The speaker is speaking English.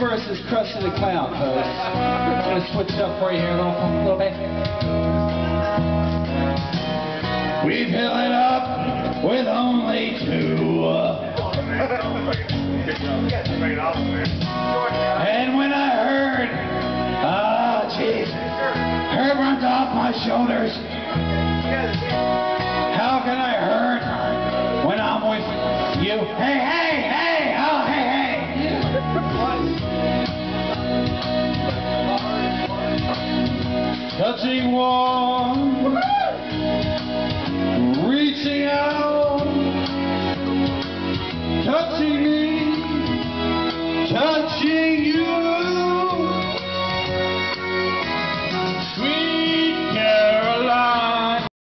versus Krusty the Clown, folks. I'm going to switch it up for you here a little bit. We fill it up with only two. And when I heard, Herb runs off my shoulders. How can I hurt when I'm with you? Hey, hey, hey, oh, hey, hey. Touching one, reaching out, touching